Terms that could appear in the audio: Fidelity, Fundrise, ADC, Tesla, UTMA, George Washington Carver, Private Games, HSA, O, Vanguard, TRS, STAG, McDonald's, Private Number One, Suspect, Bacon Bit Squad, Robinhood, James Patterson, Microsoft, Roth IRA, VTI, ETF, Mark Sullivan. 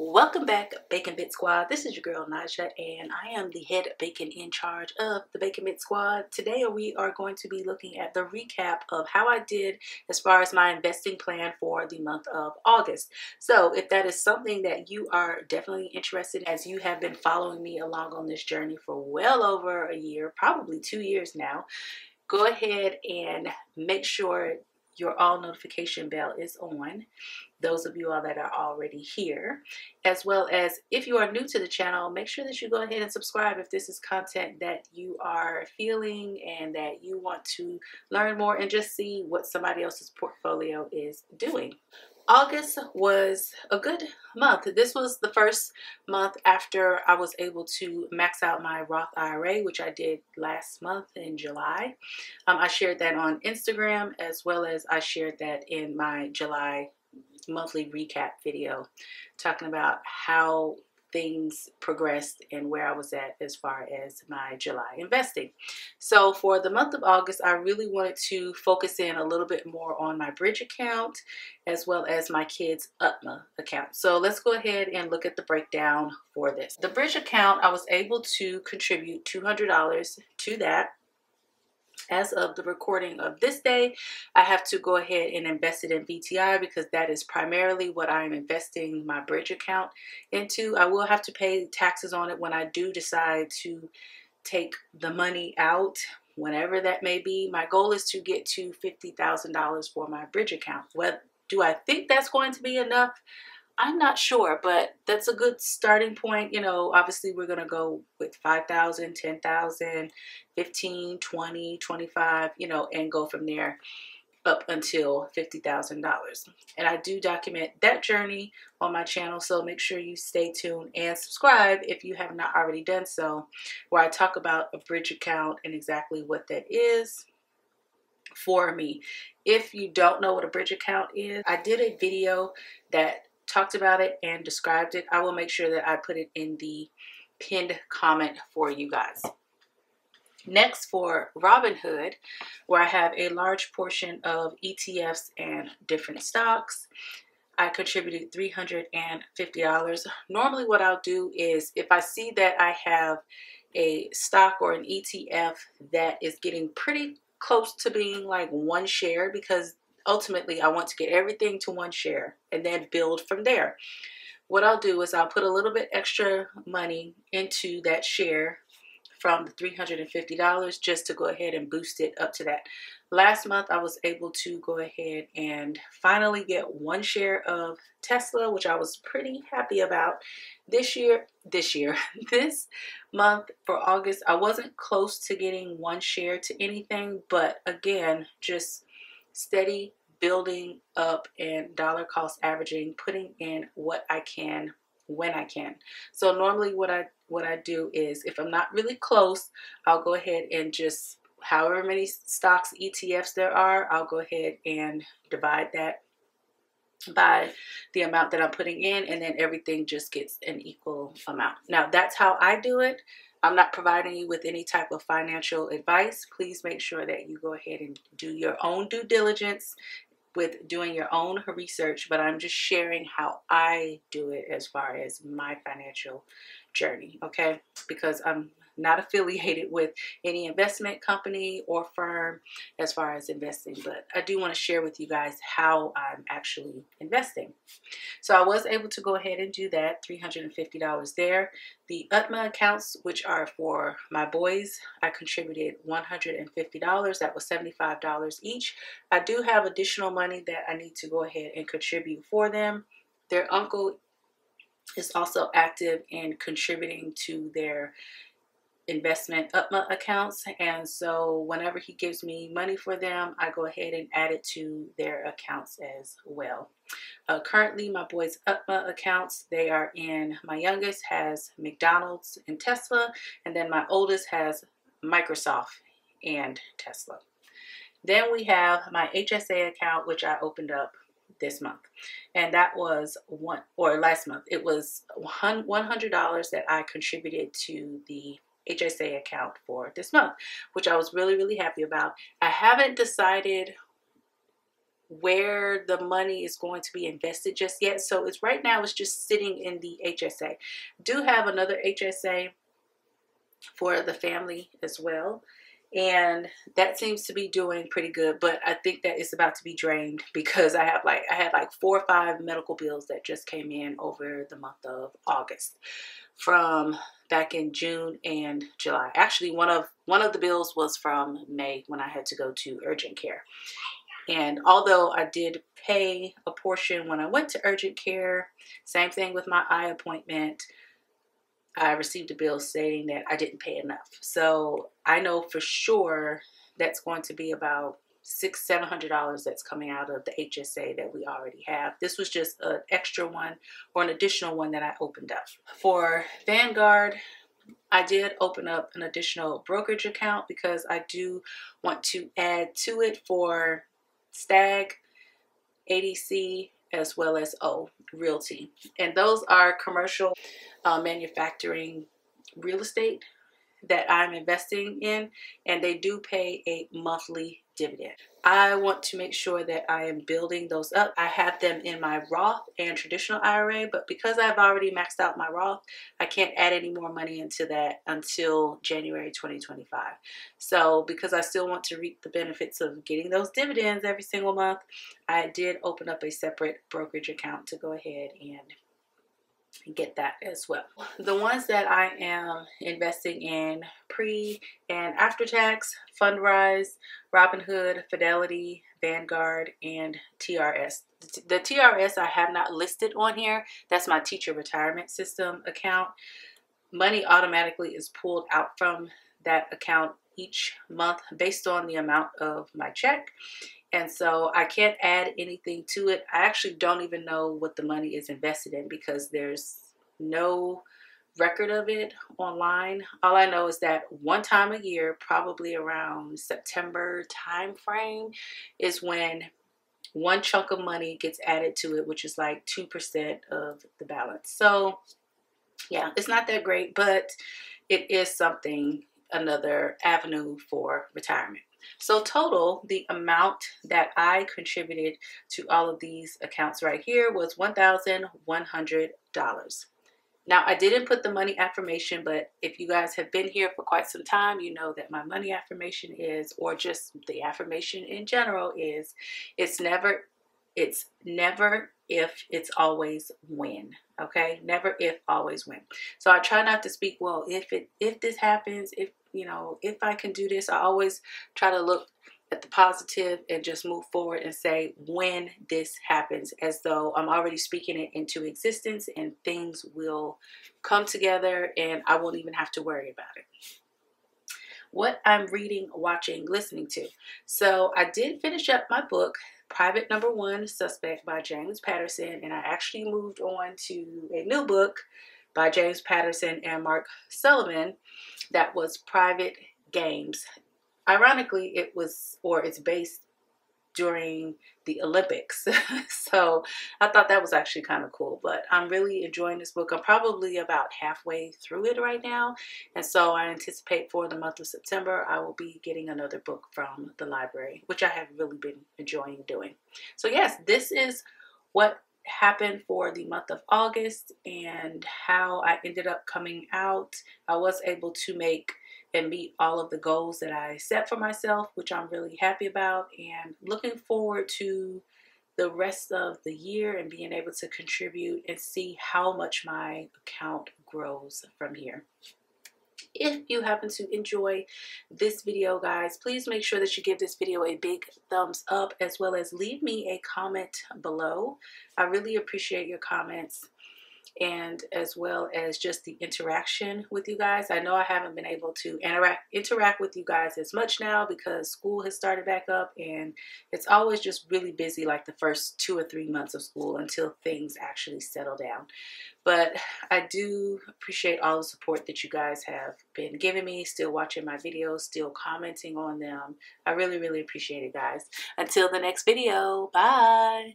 Welcome back, Bacon Bit Squad. This is your girl Naja, and I am the head bacon in charge of the Bacon Bit Squad. Today we are going to be looking at the recap of how I did as far as my investing plan for the month of August. So if that is something that you are definitely interested in, as you have been following me along on this journey for well over a year, probably 2 years now, go ahead and make sure your all notification bell is on, those of you all that are already here, as well as if you are new to the channel, make sure that you go ahead and subscribe if this is content that you are feeling and that you want to learn more and just see what somebody else's portfolio is doing. August was a good month. This was the first month after I was able to max out my Roth IRA, which I did last month in July. I shared that on Instagram, as well as I shared that in my July monthly recap video, talking about how things progressed and where I was at as far as my July investing. So for the month of August, I really wanted to focus in a little bit more on my bridge account as well as my kids' UTMA account. So let's go ahead and look at the breakdown for this. The bridge account, I was able to contribute $200 to that. As of the recording of this day, I have to go ahead and invest it in VTI because that is primarily what I am investing my bridge account into. I will have to pay taxes on it when I do decide to take the money out, whenever that may be. My goal is to get to $50,000 for my bridge account. Well, do I think that's going to be enough? I'm not sure, but that's a good starting point. You know, obviously we're going to go with 5,000, 10,000, 15, 20, 25, you know, and go from there up until $50,000. And I do document that journey on my channel, so make sure you stay tuned and subscribe if you have not already done so, where I talk about a bridge account and exactly what that is for me. If you don't know what a bridge account is, I did a video that talked about it and described it. I will make sure that I put it in the pinned comment for you guys. Next, for Robinhood, where I have a large portion of ETFs and different stocks, I contributed $350. Normally what I'll do is if I see that I have a stock or an ETF that is getting pretty close to being like one share, because ultimately, I want to get everything to one share and then build from there. What I'll do is I'll put a little bit extra money into that share from the $350 just to go ahead and boost it up to that. Last month, I was able to go ahead and finally get one share of Tesla, which I was pretty happy about. This month for August, I wasn't close to getting one share to anything, but again, just steady building up and dollar cost averaging, putting in what I can when I can. So normally what I do is if I'm not really close, I'll go ahead and just however many stocks, ETFs there are, I'll go ahead and divide that by the amount that I'm putting in, and then everything just gets an equal amount. Now that's how I do it. I'm not providing you with any type of financial advice. Please make sure that you go ahead and do your own due diligence with doing your own research, but I'm just sharing how I do it as far as my financial journey, okay? Because I'm not affiliated with any investment company or firm as far as investing, but I do want to share with you guys how I'm actually investing. So I was able to go ahead and do that, $350 there. The UTMA accounts, which are for my boys, I contributed $150. That was $75 each. I do have additional money that I need to go ahead and contribute for them. Their uncle is also active in contributing to their investment UTMA accounts, and so whenever he gives me money for them, I go ahead and add it to their accounts as well. Currently my boys' UTMA accounts, they are in, my youngest has McDonald's and Tesla, and then my oldest has Microsoft and Tesla. Then we have my HSA account, which I opened up this month, and that was last month. It was $100 that I contributed to the HSA account for this month, which I was really, really happy about. I haven't decided where the money is going to be invested just yet. So it's right now it's just sitting in the HSA. Do have another HSA for the family as well. And that seems to be doing pretty good, but I think that it's about to be drained because I had like 4 or 5 medical bills that just came in over the month of August from back in June and July. Actually, one of the bills was from May when I had to go to urgent care. And although I did pay a portion when I went to urgent care, same thing with my eye appointment, I received a bill stating that I didn't pay enough. So I know for sure that's going to be about $600–700 that's coming out of the HSA that we already have. This was just an extra one or an additional one that I opened up. For Vanguard, I did open up an additional brokerage account because I do want to add to it for STAG, ADC, as well as O, Realty. And those are commercial manufacturing real estate that I'm investing in, and they do pay a monthly dividend. I want to make sure that I am building those up. I have them in my Roth and traditional IRA, but because I've already maxed out my Roth, I can't add any more money into that until January 2025. So because I still want to reap the benefits of getting those dividends every single month, I did open up a separate brokerage account to go ahead and get that as well. The ones that I am investing in pre and after tax: Fundrise, Robinhood, Fidelity, Vanguard, and TRS. The TRS I have not listed on here. That's my teacher retirement system account. Money automatically is pulled out from that account each month based on the amount of my check. And so I can't add anything to it. I actually don't even know what the money is invested in because there's no record of it online. All I know is that one time a year, probably around September time frame, is when one chunk of money gets added to it, which is like 2% of the balance. So yeah, it's not that great, but it is something, another avenue for retirement. So total, the amount that I contributed to all of these accounts right here was $1,100. Now, I didn't put the money affirmation, but if you guys have been here for quite some time, you know that my money affirmation is, or just the affirmation in general is, it's never if, it's always when. Okay, never if, always when. So I try not to speak, well, if this happens, if, you know, if I can do this. I always try to look at the positive and just move forward and say when this happens, as though I'm already speaking it into existence, and things will come together and I won't even have to worry about it. What I'm reading, watching, listening to. So I did finish up my book, Private Number One, Suspect by James Patterson, and I actually moved on to a new book by James Patterson and Mark Sullivan that was Private Games. Ironically, it was, or it's based during the Olympics. So I thought that was actually kind of cool, but I'm really enjoying this book. I'm probably about halfway through it right now. And so I anticipate for the month of September, I will be getting another book from the library, which I have really been enjoying doing. So yes, this is what happened for the month of August and how I ended up coming out. I was able to make and meet all of the goals that I set for myself, which I'm really happy about, and looking forward to the rest of the year and being able to contribute and see how much my account grows from here. If you happen to enjoy this video, guys, please make sure that you give this video a big thumbs up, as well as leave me a comment below. I really appreciate your comments, and as well as just the interaction with you guys. I know I haven't been able to interact with you guys as much now because school has started back up, and it's always just really busy like the first 2 or 3 months of school until things actually settle down. But I do appreciate all the support that you guys have been giving me, still watching my videos, still commenting on them. I really, really appreciate it, guys. Until the next video, bye.